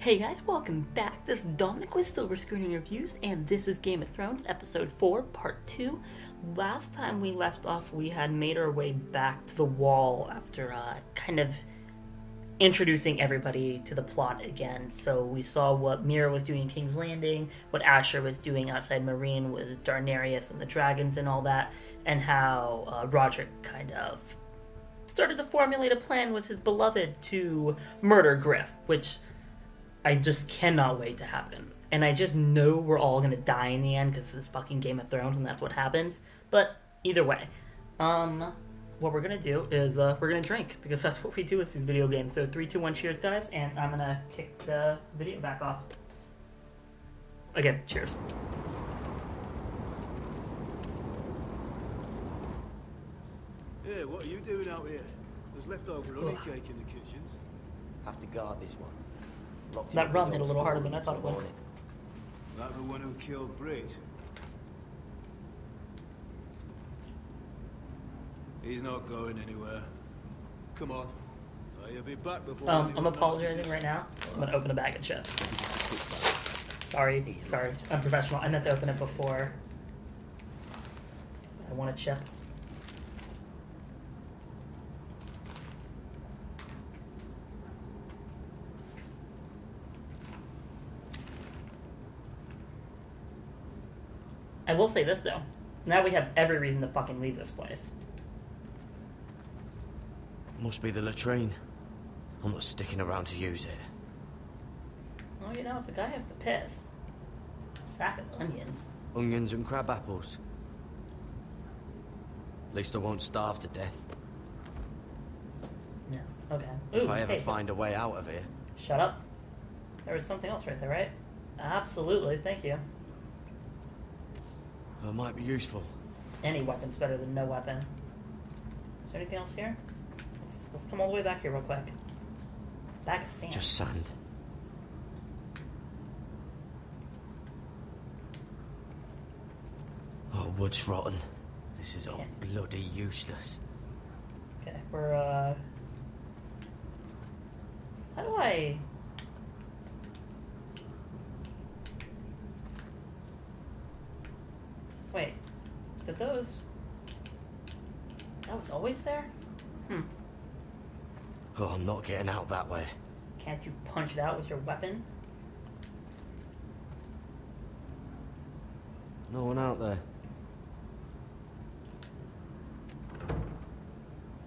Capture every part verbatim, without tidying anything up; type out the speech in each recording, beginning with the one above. Hey guys, welcome back. This is Dominic with Silver Screening Reviews, and this is Game of Thrones Episode four, Part two. Last time we left off, we had made our way back to the wall after uh, kind of introducing everybody to the plot again. So we saw what Mira was doing in King's Landing, what Asher was doing outside Meereen with Daenerys and the dragons and all that, and how uh, Rodrik kind of started to formulate a plan with his beloved to murder Gryff, which I just cannot wait to happen. And I just know we're all gonna die in the end because it's fucking Game of Thrones and that's what happens. But either way, um, what we're gonna do is uh, we're gonna drink because that's what we do with these video games. So three, two, one, cheers, guys. And I'm gonna kick the video back off. Again, cheers. Yeah, what are you doing out here? There's leftover honey cake in the kitchens. Have to guard this one. That run hit a little harder than I thought it would. Not the one who killed Brit. He's not going anywhere. Come on. I'll be back before. Um, I'm apologizing right now. I'm gonna open a bag of chips. Sorry, sorry, unprofessional. I meant to open it before. I want a chip. I will say this, though. Now we have every reason to fucking leave this place. Must be the latrine. I'm not sticking around to use it. Well, you know, if a guy has to piss, sack of onions. Onions and crab apples. At least I won't starve to death. No, okay. Ooh, if I ever hey, find a way out of here. Shut up. There was something else right there, right? Absolutely, thank you. That might be useful. Any weapon's better than no weapon. Is there anything else here? Let's, let's come all the way back here real quick. Back of sand. Just sand. Oh, wood's rotten. This is all yeah. bloody useless. Okay, we're, uh... how do I... Wait, did those... That was always there? Hmm. Oh, I'm not getting out that way. Can't you punch it out with your weapon? No one out there.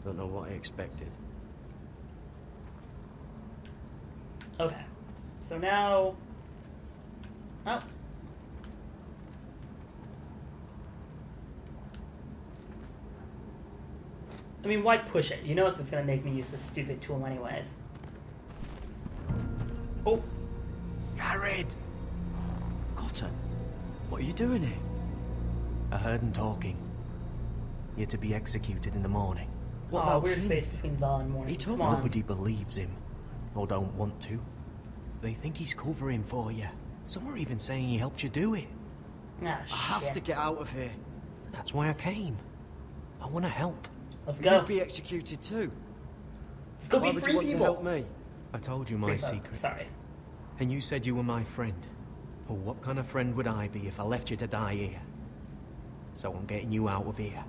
Don't know what I expected. Okay. So now... Oh. I mean, why push it? You know it's going to make me use this stupid tool anyways. Oh. Gared! Cotter, what are you doing here? I heard him talking. You're to be executed in the morning. What oh, about weird Finn? Space between Val and morning. He told me nobody believes him. Or don't want to. They think he's covering for you. Some are even saying he helped you do it. Ah, I shit. have to get out of here. That's why I came. I want to help. Let's go. You'd be executed too. Let's go. Why be free people. Help me? I told you my free secret. Folk. Sorry. And you said you were my friend. Well, what kind of friend would I be if I left you to die here? So I'm getting you out of here.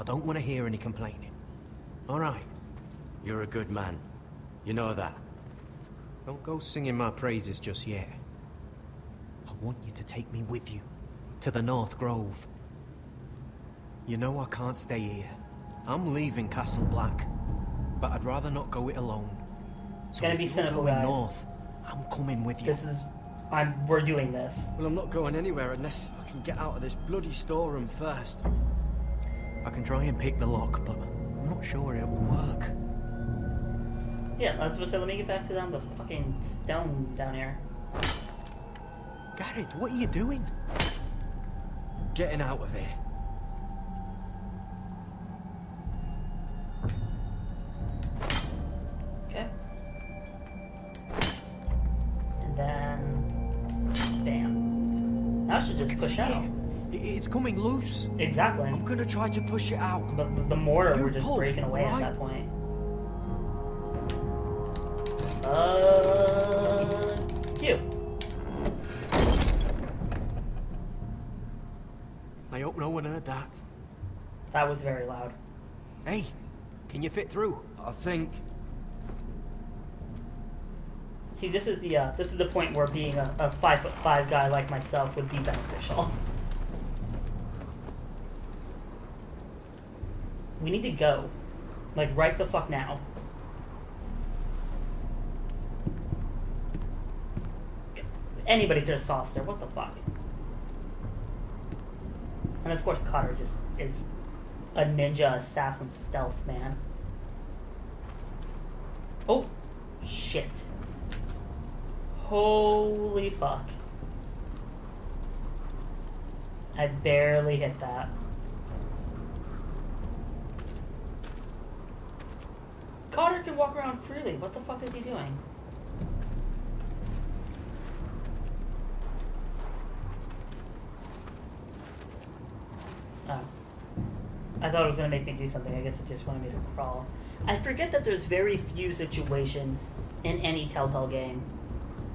I don't want to hear any complaining. All right. You're a good man. You know that. Don't go singing my praises just yet. I want you to take me with you to the North Grove. You know I can't stay here. I'm leaving Castle Black, but I'd rather not go it alone. So gonna be cynical, guys. North, I'm coming with you. This is, I'm, we're doing this. Well, I'm not going anywhere unless I can get out of this bloody storeroom first. I can try and pick the lock, but I'm not sure it will work. Yeah, that's what I said. Let me get back to down the fucking stone down here. Gared, what are you doing? Getting out of here. Just push out. It's coming loose. Exactly. I'm gonna try to push it out. But the, the mortar, you we're just pulled, breaking away right? at that point. Uh, one heard that. That was very loud. Hey, can you fit through? I think. See, this is the uh, this is the point where being a, a five foot five guy like myself would be beneficial. We need to go, like right the fuck now. Anybody could have saw us there. What the fuck? And of course, Cotter just is a ninja assassin stealth man. Oh, shit. Holy fuck. I barely hit that. Cotter can walk around freely. What the fuck is he doing? Oh. I thought it was going to make me do something. I guess it just wanted me to crawl. I forget that there's very few situations in any Telltale game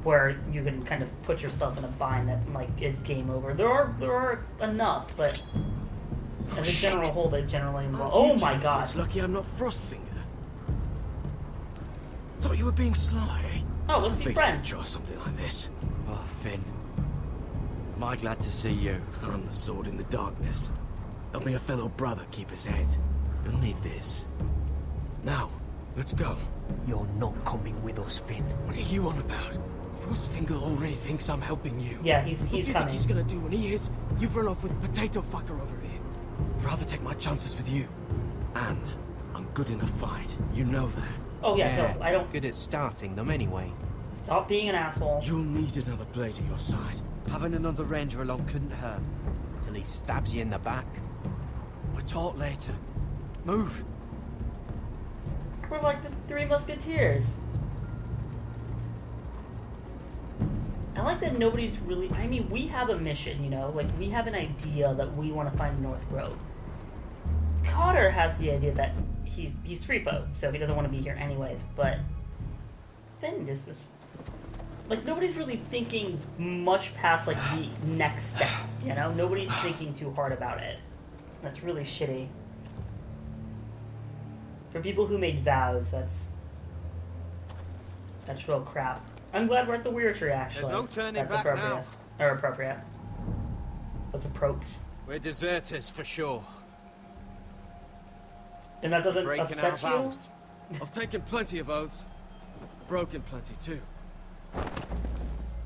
where you can kind of put yourself in a bind that like it's game over. There are there are enough, but as oh, a general whole, they generally involve. Oh my god! It's lucky I'm not Frostfinger. Thought you were being sly. Eh? Oh, let's be friends. Try something like this. Oh, Finn. Am I glad to see you? I'm the sword in the darkness. Help me a fellow brother keep his head. You'll need this. Now, let's go. You're not coming with us, Finn. What are you on about? Frostfinger already thinks I'm helping you. Yeah, he's, he's what do you coming. think he's gonna do when he is? You've run off with potato fucker over here. I'd rather take my chances with you. And I'm good in a fight. You know that. Oh yeah, yeah no, I don't. Good at starting them anyway. Stop being an asshole. You'll need another blade at your side. Having another ranger along couldn't hurt. Till he stabs you in the back. We'll talk later. Move. We're like the Three Musketeers. I like that nobody's really... I mean, we have a mission, you know? Like, we have an idea that we want to find North Grove. Cotter has the idea that he's he's freepo, so he doesn't want to be here anyways, but... Finn just is... Like, nobody's really thinking much past, like, the next step, you know? Nobody's thinking too hard about it. That's really shitty. For people who made vows, that's... That's real crap. I'm glad we're at the weir tree, actually. There's no turning That's back appropriate. now. Or appropriate. That's appropriate. We're deserters for sure. And that doesn't Breaking upset our vows. you? I've taken plenty of oaths. Broken plenty, too.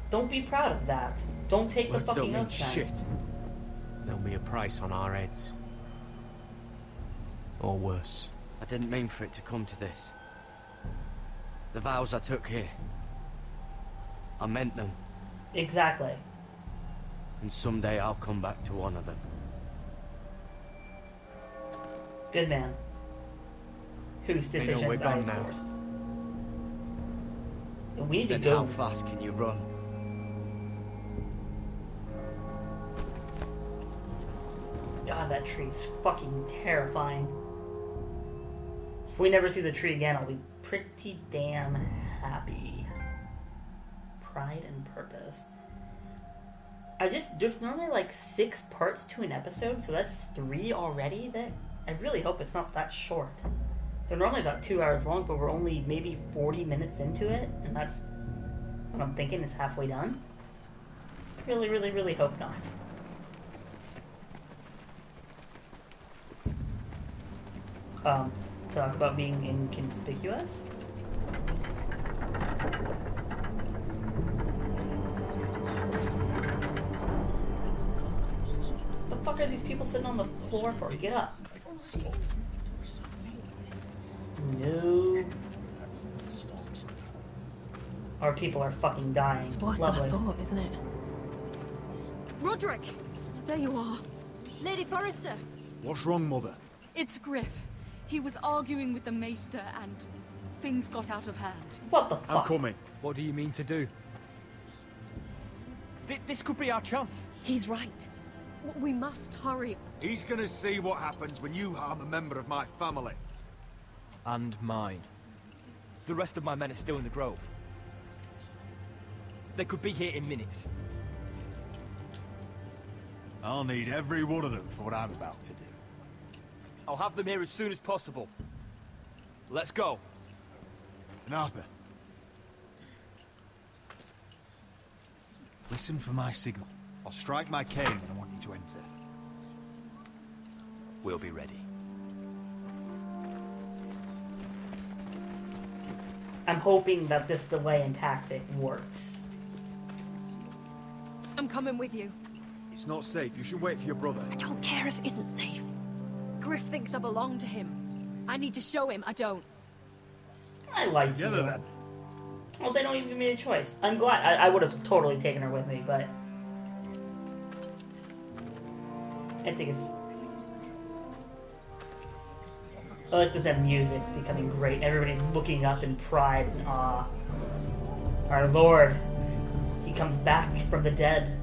Don't be proud of that. Don't take Let's the fucking oath shit. There'll be a price on our heads. Or worse. I didn't mean for it to come to this. The vows I took here. I meant them. Exactly. And someday I'll come back to one of them. Good man. Whose decisions we're gone now. Forced. We need then to go. How fast can you run? God, that tree's fucking terrifying. If we never see the tree again, I'll be pretty damn happy. Pride and purpose. I just there's normally like six parts to an episode, so that's three already. That I really hope it's not that short. They're normally about two hours long, but we're only maybe forty minutes into it, and that's what I'm thinking is halfway done. I really, really, really hope not. Um, talk about being inconspicuous. What the fuck are these people sitting on the floor for? Get up. No. Our people are fucking dying. It's worse than I thought, isn't it? Rodrik! There you are. Lady Forrester! What's wrong, Mother? It's Gryff. He was arguing with the Maester and things got out of hand. What the fuck? I'm coming. What do you mean to do? Th this could be our chance. He's right. We must hurry. He's gonna see what happens when you harm a member of my family. And mine. The rest of my men are still in the grove. They could be here in minutes. I'll need every one of them for what I'm about to do. I'll have them here as soon as possible. Let's go. And Arthur. Listen for my signal. I'll strike my cane when I want you to enter. We'll be ready. I'm hoping that this delay and tactic works. I'm coming with you. It's not safe. You should wait for your brother. I don't care if it isn't safe. Gryff thinks I belong to him. I need to show him I don't. I like you. Together, then. Well, they don't even give me a choice. I'm glad. I, I would have totally taken her with me, but... I think it's... I like that that music's becoming great. Everybody's looking up in pride and awe. Our Lord. He comes back from the dead.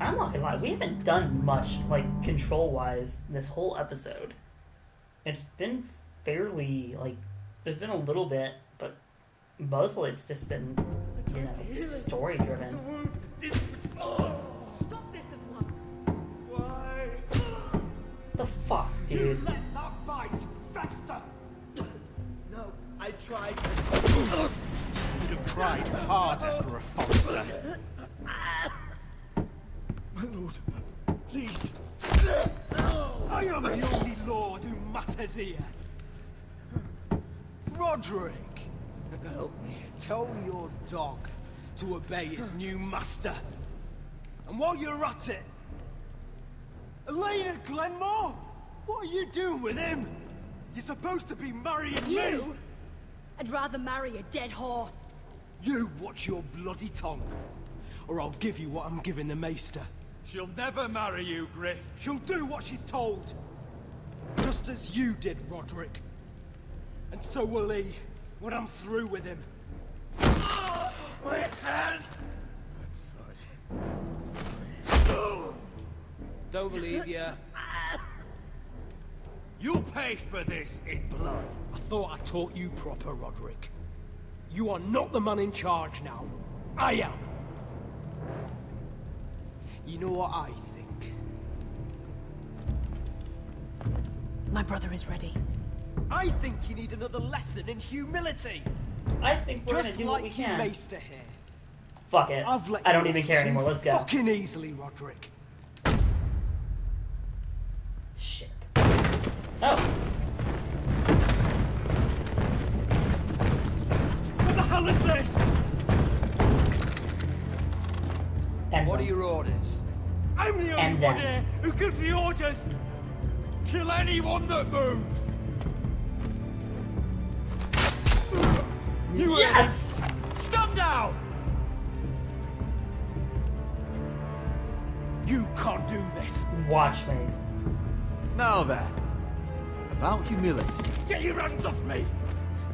I'm not gonna lie. We haven't done much, like, control-wise this whole episode. It's been fairly, like... There's been a little bit, but mostly it's just been, you know, story driven. Stop this at once. Why? The fuck, dude? You let that bite faster. No, I tried. You tried harder for a foxer. My lord, please. I am the only lord who mutters here. Rodrik, help me. Tell your dog to obey his new master. And while you're at it, Elena Glenmore, what are you doing with him? You're supposed to be marrying you? me. You? I'd rather marry a dead horse. You watch your bloody tongue, or I'll give you what I'm giving the Maester. She'll never marry you, Gryff. She'll do what she's told. Just as you did, Rodrik. And so will he, when I'm through with him. Oh, my hand! I'm sorry. I'm sorry. Oh. Don't believe you. You'll pay for this in blood. I thought I taught you proper, Rodrik. You are not the man in charge now. I am. You know what I think? My brother is ready. I think you need another lesson in humility. I think we're just gonna do like what we can. Maester here. Fuck it. I've let I don't even care anymore. Let's go. Fucking easily, Rodrik. Shit. Oh. What the hell is this? And what are your orders? I'm the only one here who gives the orders. Kill anyone that moves. You yes! Stop now! You can't do this. Watch me. Now then, about humility. Get your hands off me!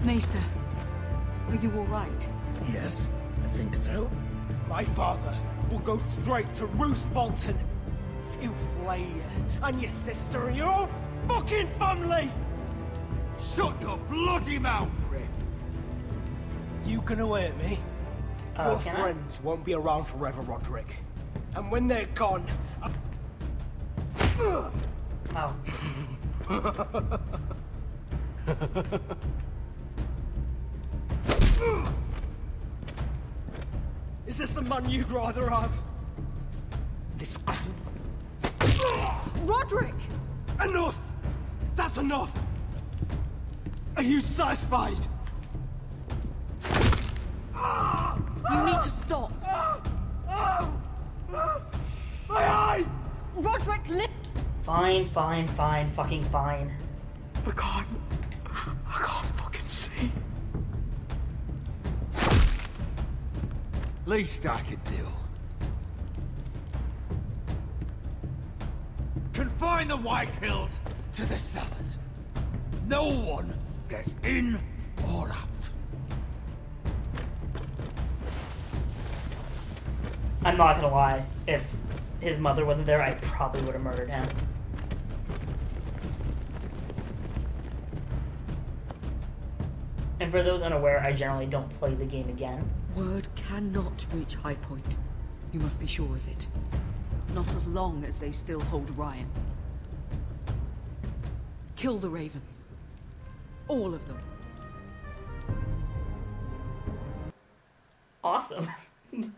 Maester, are you all right? Yes, I think so. My father will go straight to Roose Bolton. He'll flay you and your sister and your whole fucking family. Shut your bloody mouth, Gryff. You gonna hurt me? Uh, Your friends I? won't be around forever, Rodrik. And when they're gone... I... Oh. Is this the man you'd rather have? This... Rodrik! Enough! That's enough! Are you satisfied? You need to stop. Rodrik, live. Fine, fine, fine, fucking fine. I can't. I can't fucking see. Least I could do. Confine the White Hills to the cellars. No one gets in or out. I'm not gonna lie, if his mother wasn't there, I probably would have murdered him. And for those unaware, I generally don't play the game again. Word cannot reach high point. You must be sure of it. Not as long as they still hold Ryan. Kill the Ravens. All of them. Awesome. Because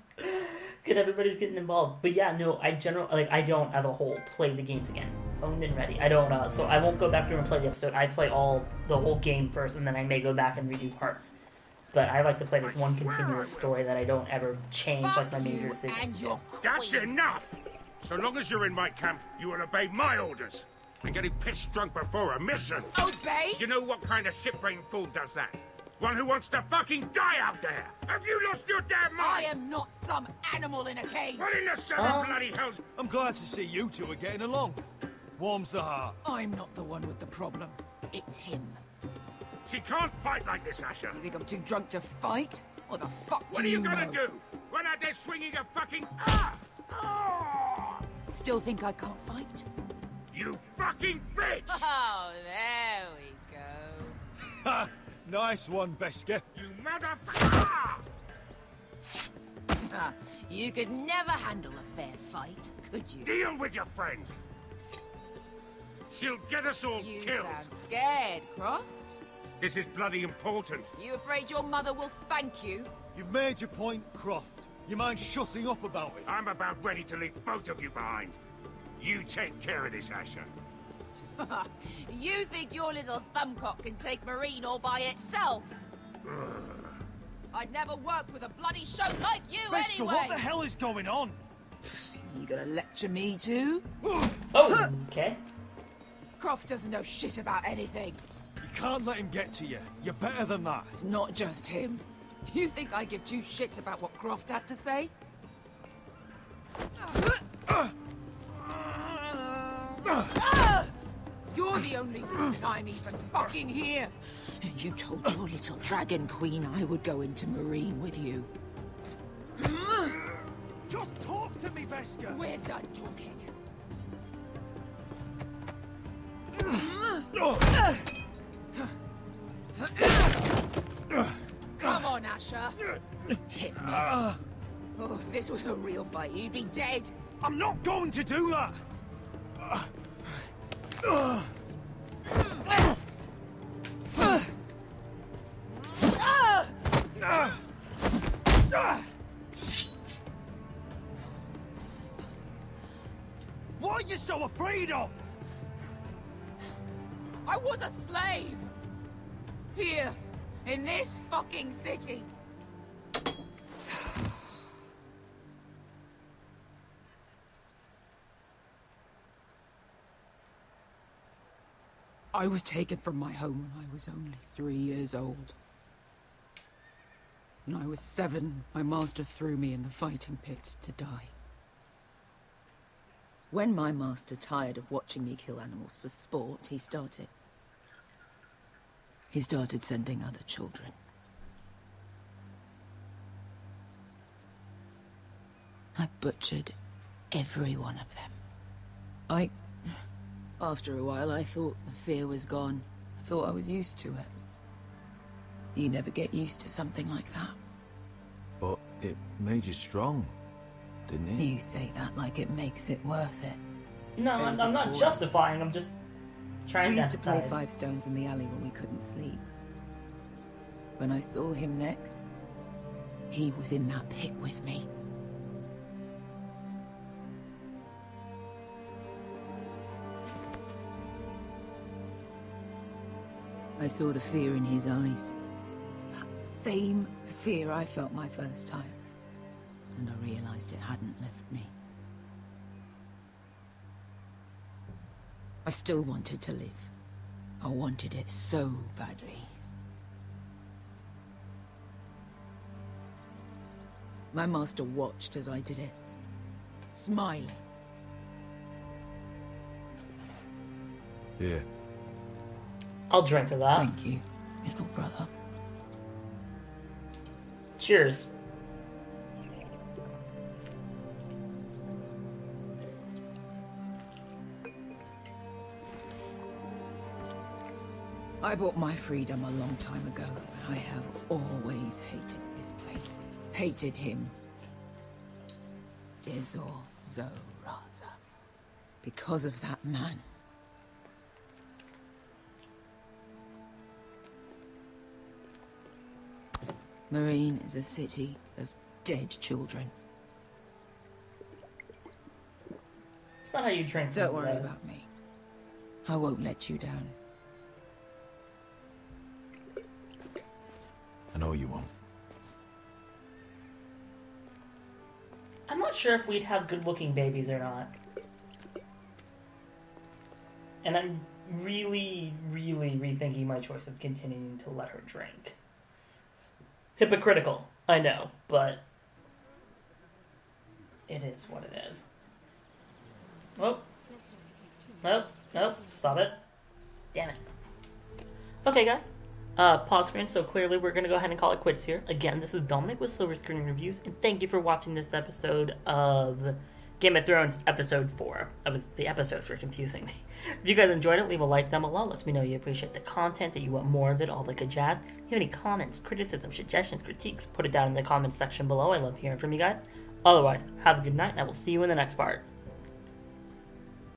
everybody's getting involved. But yeah, no, I generally, like, I don't, as a whole, play the games again. Owned and ready. I don't, uh, so I won't go back through and play the episode. I play all, the whole game first, and then I may go back and redo parts. But I like to play this I one continuous story that I don't ever change, like, my major decisions. That's enough! So long as you're in my camp, you will obey my orders. I'm getting pissed drunk before a mission. Obey? You know what kind of shit-brained fool does that? One who wants to fucking die out there! Have you lost your damn mind? I am not some animal in a cage! What in the seven um, bloody hells? I'm glad to see you two are getting along. Warms the heart. I'm not the one with the problem. It's him. She can't fight like this, Asher. You think I'm too drunk to fight? What the fuck do you know? What are you gonna do? Run out there swinging a fucking... Ah! Oh! Still think I can't fight? You fucking bitch! Oh, there we go. Ha! Nice one, Beskha. You motherfucker! Ah, you could never handle a fair fight, could you? Deal with your friend. She'll get us all you killed. You sound scared, Croft. This is bloody important. You afraid your mother will spank you? You've made your point, Croft. You mind shutting up about it? I'm about ready to leave both of you behind. You take care of this, Asher. You think your little thumbcock can take Meereen all by itself? I'd never work with a bloody show like you Mister, anyway! What the hell is going on? You gonna lecture me too? Oh, okay. Croft doesn't know shit about anything. You can't let him get to you. You're better than that. It's not just him. You think I give two shits about what Croft had to say? You're the only reason I'm even fucking here! You told your little dragon queen I would go into Meereen with you. Just talk to me, Beskha! We're done talking. Come on, Asher. Hit me. Oh, if this was a real fight, you'd be dead. I'm not going to do that! Uh. Uh. Uh. Uh. Uh. Uh. What are you so afraid of? I was a slave! Here, in this fucking city. I was taken from my home when I was only three years old. When I was seven, my master threw me in the fighting pits to die. When my master tired of watching me kill animals for sport, he started... He started sending other children. I butchered every one of them. I... After a while, I thought the fear was gone. I thought I was used to it. You never get used to something like that. But it made you strong, didn't it? You say that like it makes it worth it. No, I'm, I'm not justifying, I'm just trying to We used to, to play five stones in the alley when we couldn't sleep. When I saw him next, he was in that pit with me. I saw the fear in his eyes. That same fear I felt my first time. And I realized it hadn't left me. I still wanted to live. I wanted it so badly. My master watched as I did it, smiling. Yeah. I'll drink to that. Thank you, little brother. Cheers. I bought my freedom a long time ago, but I have always hated this place. Hated him. Desor Zoraza. Because of that man. Meereen is a city of dead children. It's not how you train. Don't worry guys. about me. I won't let you down. I know you won't. I'm not sure if we'd have good-looking babies or not. And I'm really, really rethinking my choice of continuing to let her drink. Hypocritical, I know, but it is what it is. Oh. Nope, nope, stop it. Damn it. Okay, guys. Uh, pause screen, so clearly we're going to go ahead and call it quits here. Again, this is Dominic with Silver Screening Reviews, and thank you for watching this episode of Game of Thrones Episode four. That was the episodes were confusing me. If you guys enjoyed it, leave a like down below. Let me know you appreciate the content, that you want more of it, all that good jazz. If you have any comments, criticism, suggestions, critiques, put it down in the comments section below. I love hearing from you guys. Otherwise, have a good night, and I will see you in the next part.